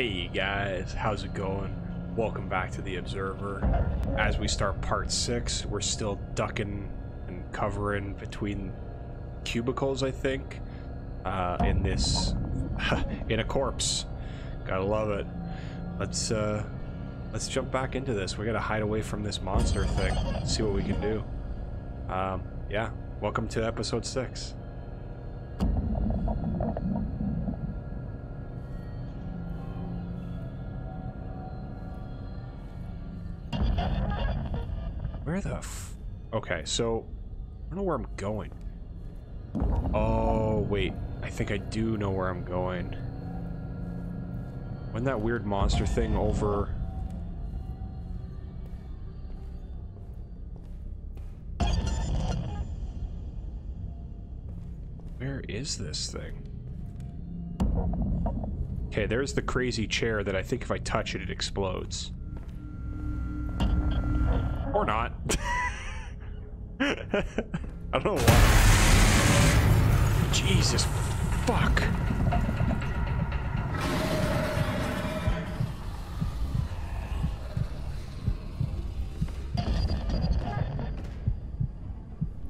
Hey guys, how's it going? Welcome back to the Observer. As we start part 6, we're still ducking and covering between cubicles, I think, in a corpse. Gotta love it. Let's jump back into this. We gotta hide away from this monster thing. Let's see what we can do. Yeah, welcome to episode 6. Where the f... Okay, so... I don't know where I'm going. Oh, wait. I think I do know where I'm going. Wasn't that weird monster thing over... Where is this thing? Okay, there's the crazy chair that I think if I touch it, it explodes. Or not. I don't know why. Jesus fuck.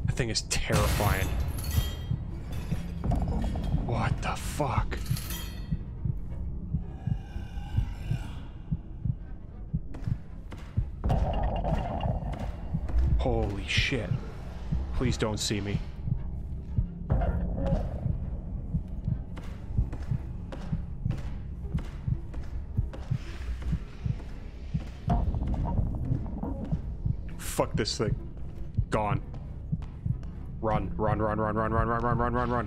That thing is terrifying. What the fuck? Holy shit. Please don't see me. Fuck this thing. Gone. Run, run, run, run, run, run, run, run, run, run, run.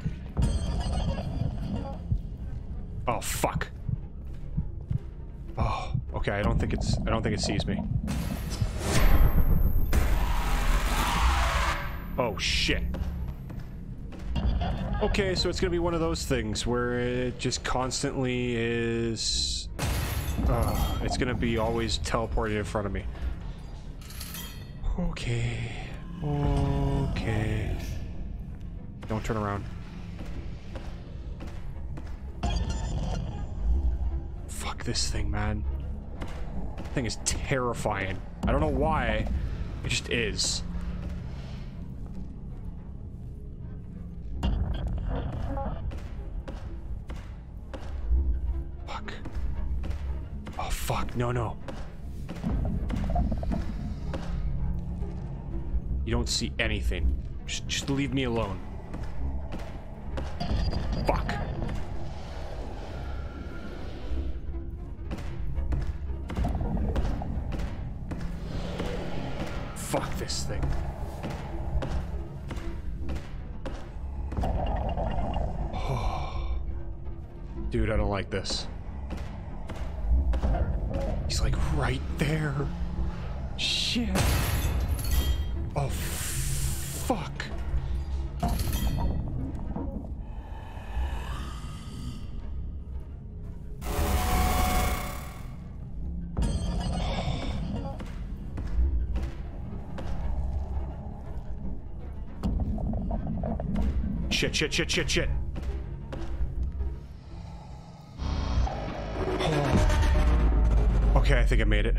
Oh, fuck. Oh, okay, I don't think it sees me. Oh, shit. Okay, so it's gonna be one of those things where it just constantly is... it's gonna be always teleported in front of me. Okay. Okay. Don't turn around. Fuck this thing, man. This thing is terrifying. I don't know why. It just is. Fuck, no, no. You don't see anything. Just leave me alone. Fuck. Fuck this thing. Oh. Dude, I don't like this. He's like right there. Shit. Oh, fuck. Shit, shit, shit, shit, shit. Okay, I think I made it.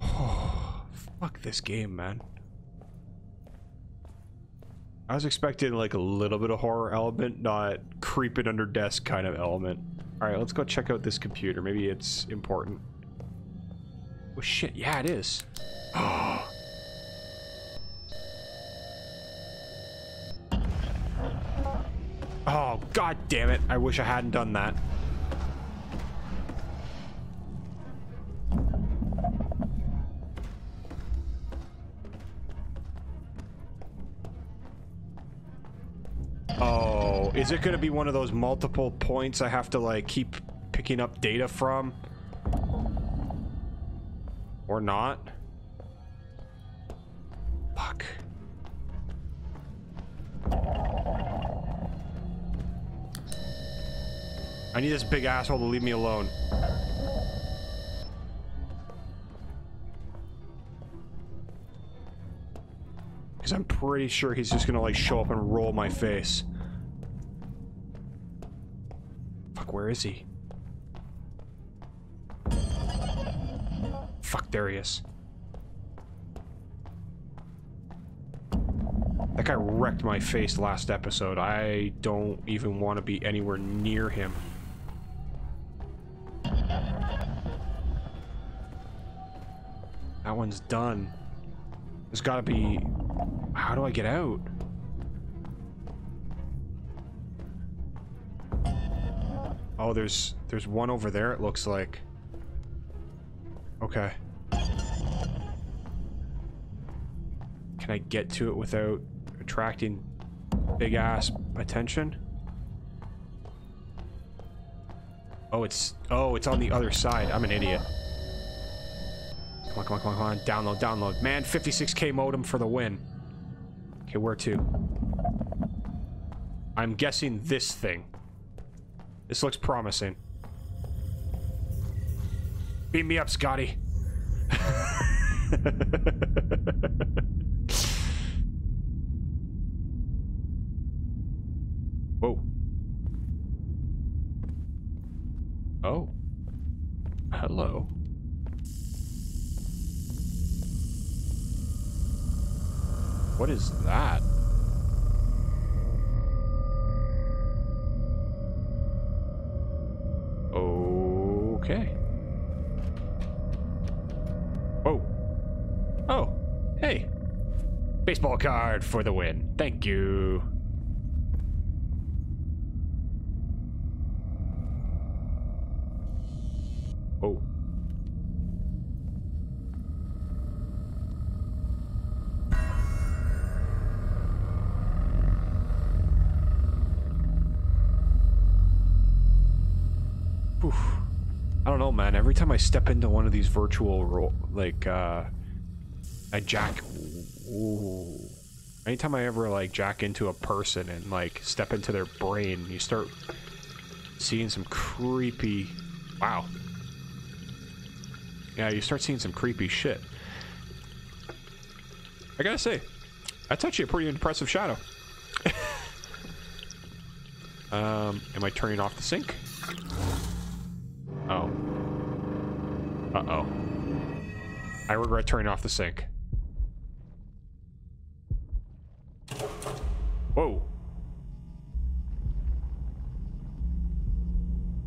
Oh, fuck this game, man. I was expecting like a little bit of horror element, not creeping under desk kind of element. All right, let's go check out this computer. Maybe it's important. Oh shit, yeah, it is. Oh. Oh, god damn it. I wish I hadn't done that. Is it gonna be one of those multiple points I have to like keep picking up data from? Or not? Fuck. I need this big asshole to leave me alone. Because I'm pretty sure he's just gonna like show up and roll my face. Fuck, where is he? Fuck, there he is. That guy wrecked my face last episode. I don't even want to be anywhere near him. That one's done. There's gotta be... How do I get out? Oh, there's one over there, it looks like. Okay. Can I get to it without attracting big-ass attention? Oh, it's on the other side. I'm an idiot. Come on, come on, come on, come on. Download, download. Man, 56K modem for the win. Okay, where to? I'm guessing this thing. This looks promising. Beam me up, Scotty. Whoa. Oh. Hello. What is that? Okay. Oh. Oh. Hey. Baseball card for the win. Thank you. Oh. Oof. I don't know, man. Every time I step into one of these virtual anytime I ever like jack into a person and like step into their brain, you start seeing some creepy. Wow. Yeah, you start seeing some creepy shit. I gotta say, that's actually a pretty impressive shadow. Am I turning off the sink? Oh. Uh-oh. I regret turning off the sink. Whoa.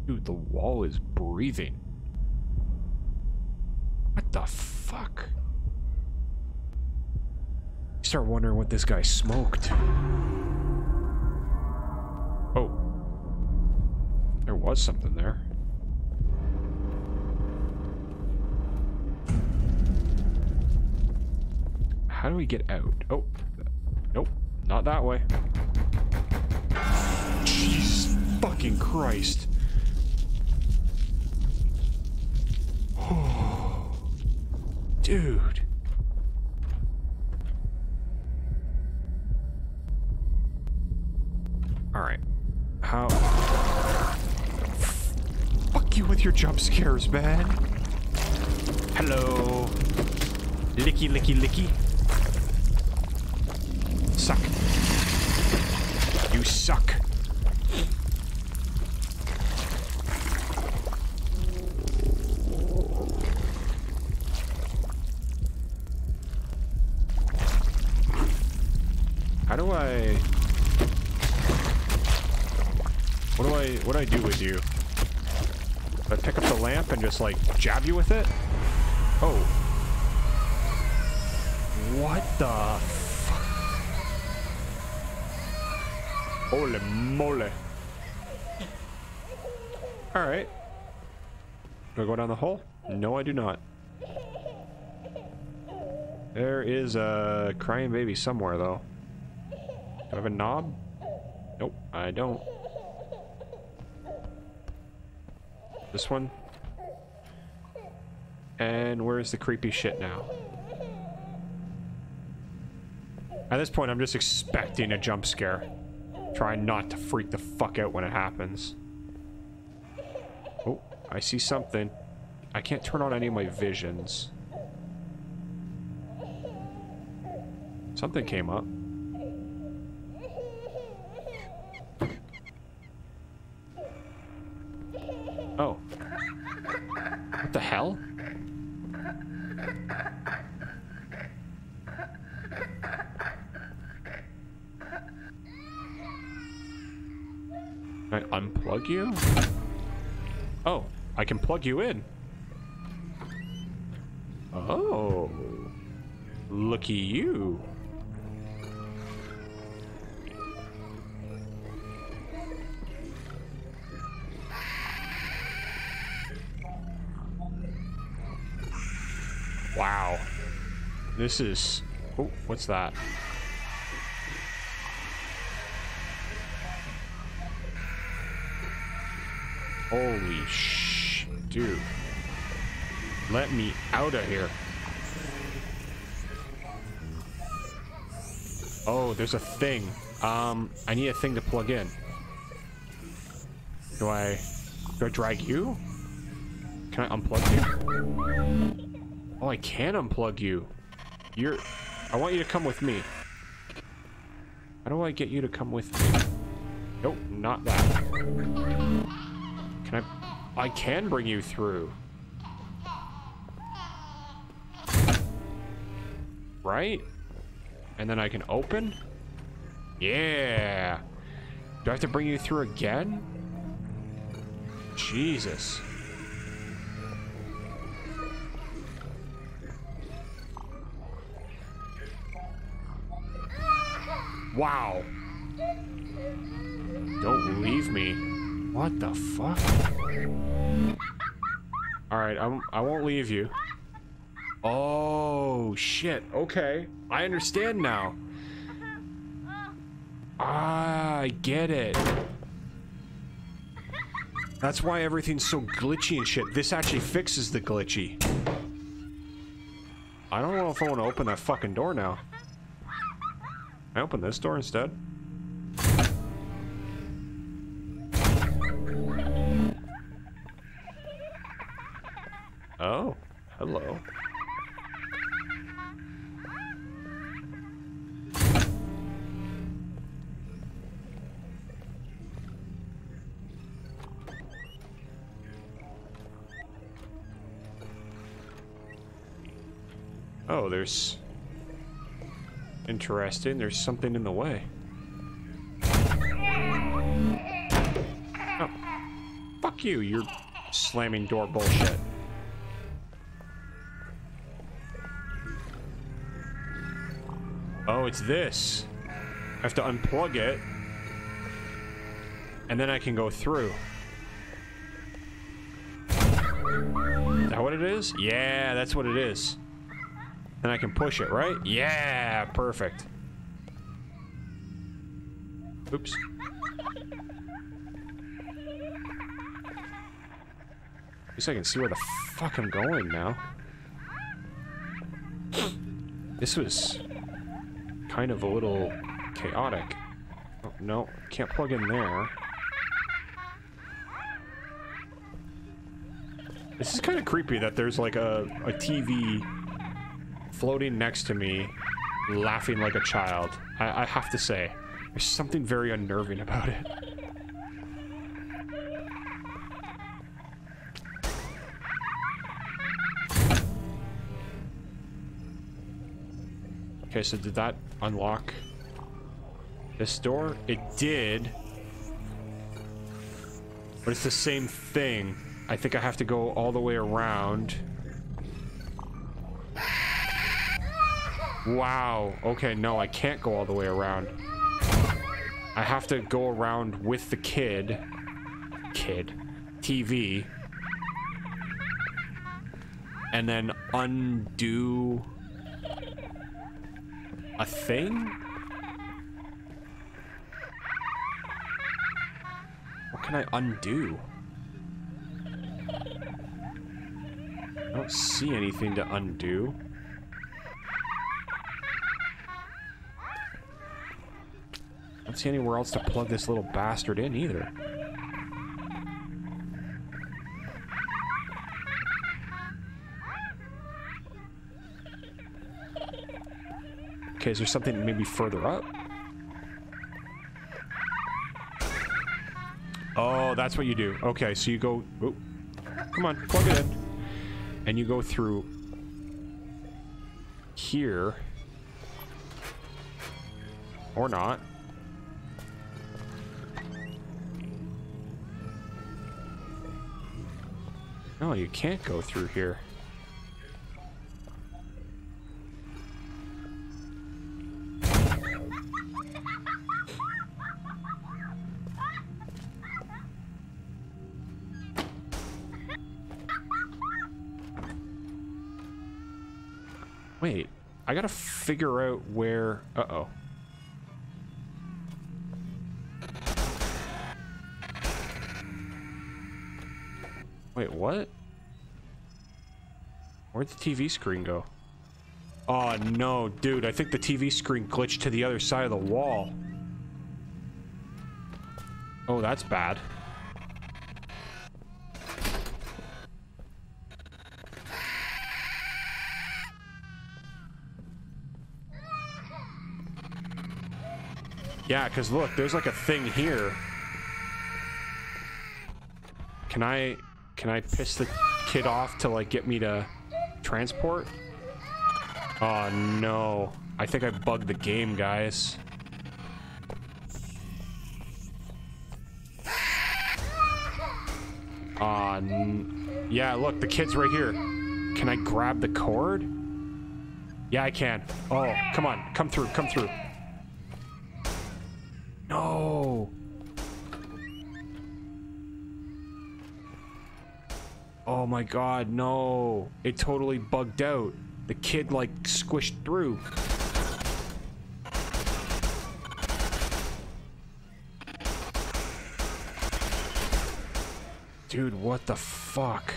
Dude, the wall is breathing. What the fuck? You start wondering what this guy smoked. Oh. There was something there. How do we get out? Oh, nope, not that way. Jesus fucking Christ. Oh, dude. All right, how? Fuck you with your jump scares, man. Hello. Licky, licky, licky. Suck. You suck. How do I... What do I do with you? Do I pick up the lamp and just, like, jab you with it? Oh. What the fuck? Holy moly. Alright. Do I go down the hole? No, I do not. There is a crying baby somewhere, though. Do I have a knob? Nope, I don't. This one. And where's the creepy shit now? At this point, I'm just expecting a jump scare. Try not to freak the fuck out when it happens. Oh, I see something. I can't turn on any of my visions. Something came up. Oh. What the hell? Can I unplug you? Oh, I can plug you in. Oh. Looky you. Wow. This is... Oh, what's that? Holy sh... Dude. Let me out of here. Oh, there's a thing. I need a thing to plug in. Do I drag you? Can I unplug you? Oh, I can unplug you. I want you to come with me. How do I get you to come with me? Nope, not that. Can I can bring you through. Right? And then I can open? Yeah. Do I have to bring you through again? Jesus. Wow. Don't leave me. What the fuck? All right, I won't leave you. Oh, shit. Okay. I understand now. Ah, I get it. That's why everything's so glitchy and shit. This actually fixes the glitchy. I don't know if I want to open that fucking door now. I open this door instead. Oh, hello. Oh, there's... Interesting, there's something in the way. Oh. Fuck you, you're slamming door bullshit. Oh, it's this. I have to unplug it. And then I can go through. Is that what it is? Yeah, that's what it is. Then I can push it, right? Yeah, perfect. Oops. At least I can see where the fuck I'm going now. This was kind of a little chaotic. Oh, no, can't plug in there. This is kind of creepy that there's like a TV floating next to me, laughing like a child. I have to say, there's something very unnerving about it. Okay, so did that unlock this door? It did. But it's the same thing. I think I have to go all the way around. Wow. Okay, no, I can't go all the way around. I have to go around with the kid. TV. And then undo a thing? What can I undo? I don't see anything to undo. I don't see anywhere else to plug this little bastard in either. Okay, is there something maybe further up? Oh, Oh, that's what you do. Okay, so you go... Oh, come on, plug it in. And you go through... here. Or not. No, you can't go through here. Wait, I gotta figure out where... Uh-oh. Wait, what? Where'd the TV screen go? Oh no, dude, I think the TV screen glitched to the other side of the wall. Oh, that's bad. Yeah, because look, there's like a thing here. Can I piss the kid off to like get me to transport? Oh no. I think I bugged the game, guys. Yeah, look, the kid's right here. Can I grab the cord? Yeah, I can. Oh, come on. Come through, come through. No. Oh my god, no. It totally bugged out. The kid, like, squished through. Dude, what the fuck?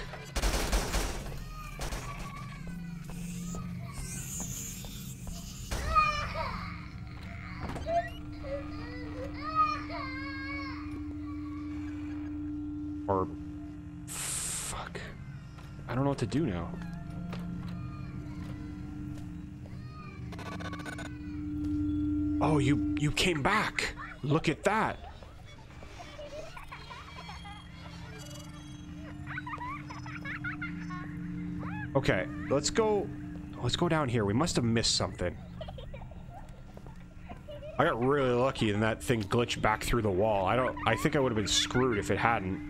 To do now. Oh, you came back. Look at that. Okay, let's go down here. We must have missed something. I got really lucky and that thing glitched back through the wall. I think I would have been screwed if it hadn't.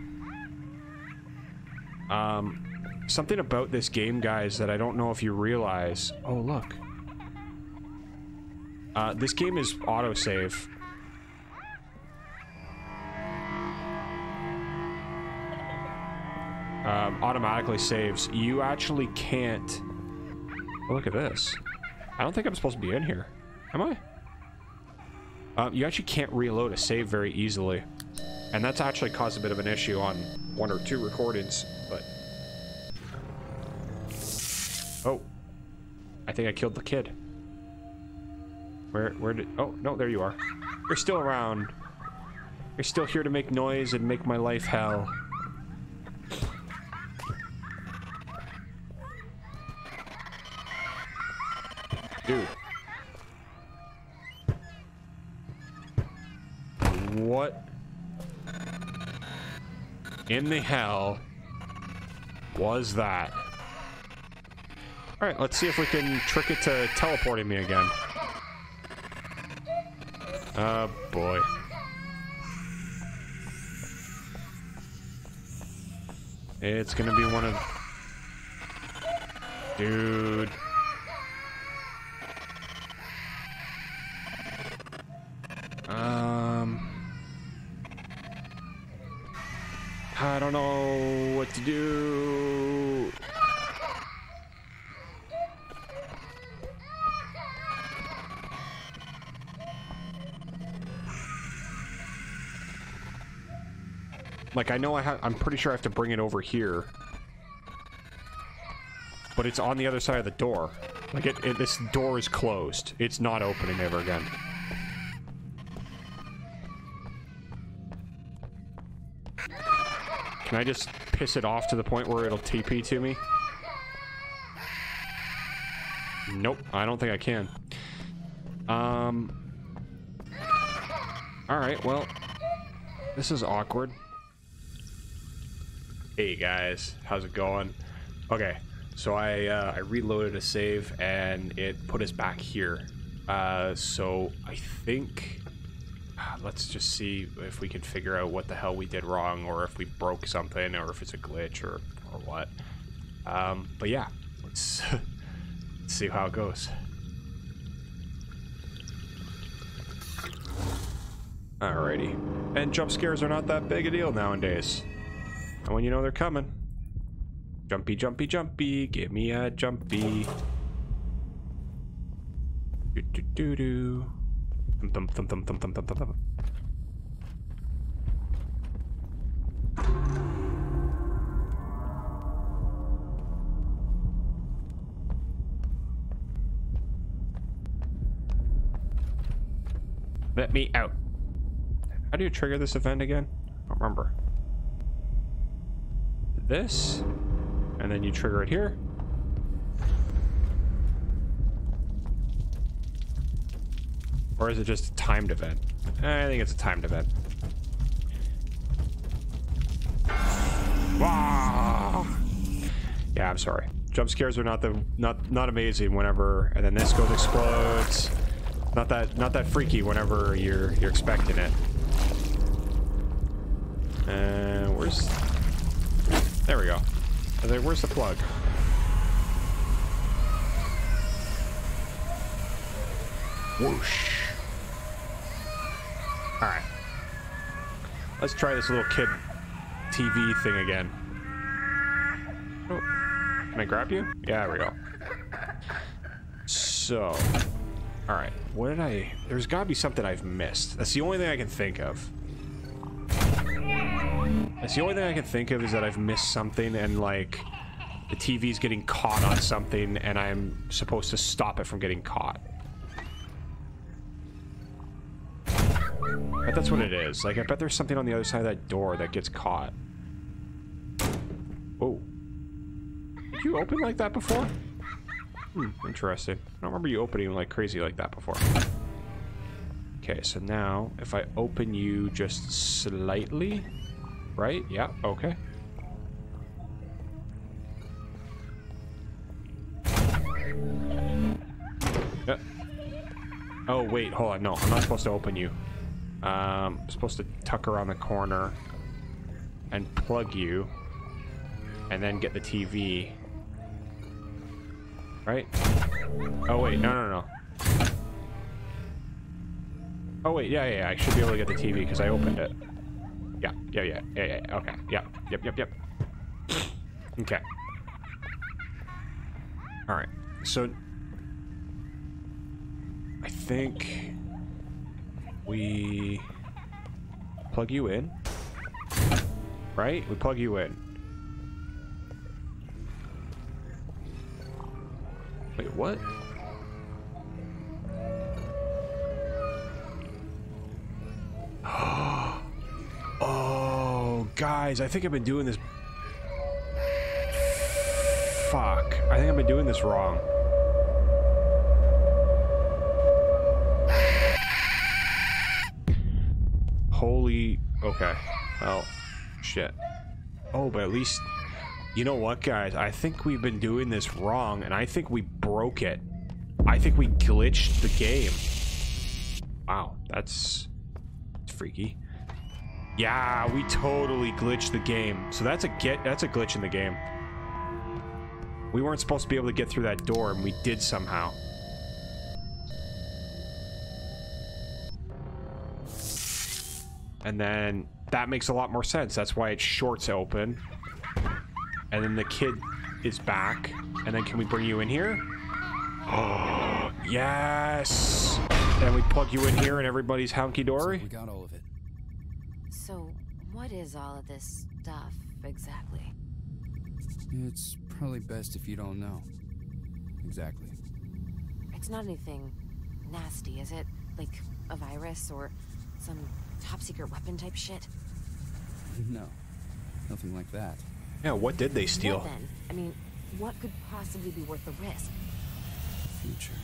Something about this game, guys, that I don't know if you realize. Oh, look. This game is autosave. Automatically saves. You actually can't... Oh, look at this. I don't think I'm supposed to be in here. Am I? You actually can't reload a save very easily. And that's actually caused a bit of an issue on one or two recordings, but... Oh, I think I killed the kid. Where did... Oh, no, there you are. You're still around. You're still here to make noise and make my life hell. Dude. What in the hell was that? All right, let's see if we can trick it to teleporting me again. Oh, boy. It's gonna be one of... Dude. I don't know what to do. Like, I know I'm pretty sure I have to bring it over here. But it's on the other side of the door. Like, this door is closed. It's not opening ever again. Can I just piss it off to the point where it'll TP to me? Nope, I don't think I can. Alright, well... This is awkward. Hey guys, how's it going? Okay, so I reloaded a save and it put us back here. So I think let's just see if we can figure out what the hell we did wrong, or if we broke something, or if it's a glitch, or what. But yeah, let's see how it goes. Alrighty, and jump scares are not that big a deal nowadays. And when you know they're coming. Jumpy, jumpy, jumpy, give me a jumpy. Do do do do. Thum thum thum thum thum thum thum thum. Let me out. How do you trigger this event again? I don't remember. This, and then you trigger it here. Or is it just a timed event? I think it's a timed event. Wow. Yeah, I'm sorry. Jump scares are not amazing whenever, and then this goes explodes. Not that freaky whenever you're expecting it. And where's... There we go. Where's the plug? Whoosh. Alright. Let's try this little kid TV thing again. Oh, can I grab you? Yeah, there we go. So, alright. What did I... There's gotta be something I've missed. That's the only thing I can think of. That's the only thing I can think of, is that I've missed something, and like the TV's getting caught on something and I'm supposed to stop it from getting caught. But that's what it is. Like, I bet there's something on the other side of that door that gets caught. Oh. Did you open like that before? Hmm, interesting. I don't remember you opening like crazy like that before. Okay, so now if I open you just slightly, right? Yeah, okay. Yep. Oh, wait, hold on. No, I'm not supposed to open you. I'm supposed to tuck around the corner and plug you and then get the TV. Right? Oh, wait, no. Oh, wait, yeah, I should be able to get the TV because I opened it. Yeah, okay. Yep. Okay. Alright, so... I think... we plug you in, right? We plug you in. Wait, what? Oh, guys, I think I've been doing this. Fuck, I think I've been doing this wrong. Holy... okay. Oh, shit. Oh, but at least... You know what, guys? I think we've been doing this wrong, and I think we broke it. I think we glitched the game. Wow, that's freaky. Yeah, we totally glitched the game. So that's a glitch in the game. We weren't supposed to be able to get through that door, and we did somehow. And then that makes a lot more sense. That's why it shorts open. And then the kid is back. And then can we bring you in here? Oh, yes. And we plug you in here and everybody's hunky-dory. So we got all of it. So what is all of this stuff exactly? It's probably best if you don't know. Exactly. It's not anything nasty, is it? Like a virus or some... top secret weapon type shit? No, nothing like that. Yeah, what did they steal? What then? I mean, what could possibly be worth the risk? Future.